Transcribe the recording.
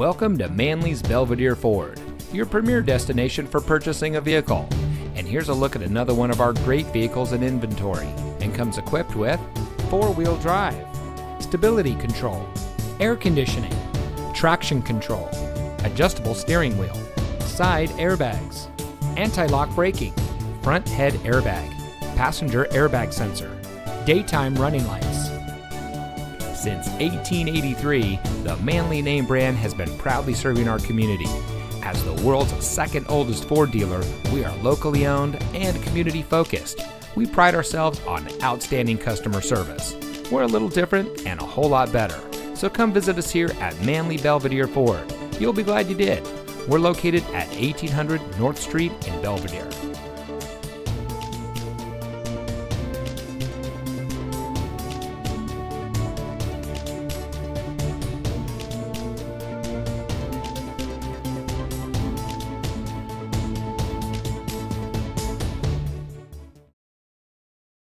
Welcome to Manley's Belvidere Ford, your premier destination for purchasing a vehicle. And here's a look at another one of our great vehicles in inventory, and comes equipped with four-wheel drive, stability control, air conditioning, traction control, adjustable steering wheel, side airbags, anti-lock braking, front head airbag, passenger airbag sensor, daytime running lights. Since 1883, the Manley name brand has been proudly serving our community. As the world's second oldest Ford dealer, we are locally owned and community focused. We pride ourselves on outstanding customer service. We're a little different and a whole lot better. So come visit us here at Manley Belvidere Ford. You'll be glad you did. We're located at 1800 North Street in Belvidere.